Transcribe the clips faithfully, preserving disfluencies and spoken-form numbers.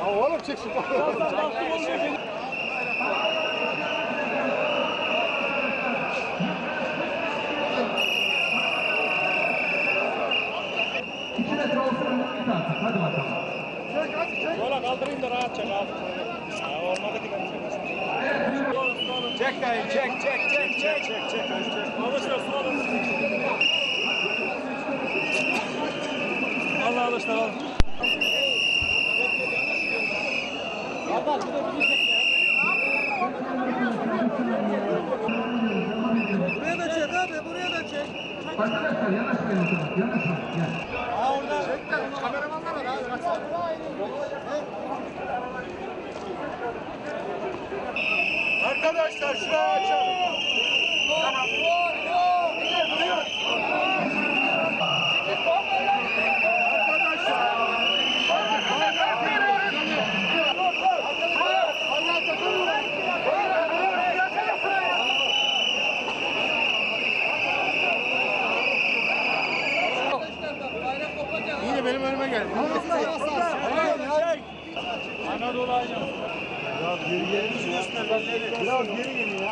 Ya oğlum çeksin. Hadi bakalım. Çek, hadi çek. Yola kaldırayım da rahat çek abi. Ya olmadı ki ben çekmesin. Çek dayı, çek, çek, çek, çek, çek, çek, çek. Alıştırsın oğlum. Allah alıştır oğlum. Allah bir de bizi çek ya. Buraya da çek abi, buraya da çek. Arkadaşlar yanaş gelin, yanaş gel. Arkadaşlar şuraya açalım. Tamam. Yine benim önüme geldi. Anadolu Ajan. Ya geri gelin. Ya geri gelin ya.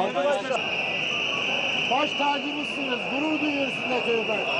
Arkadaşlar baş tacımızsınız. Gurur duyuyorsunuz çocuklar.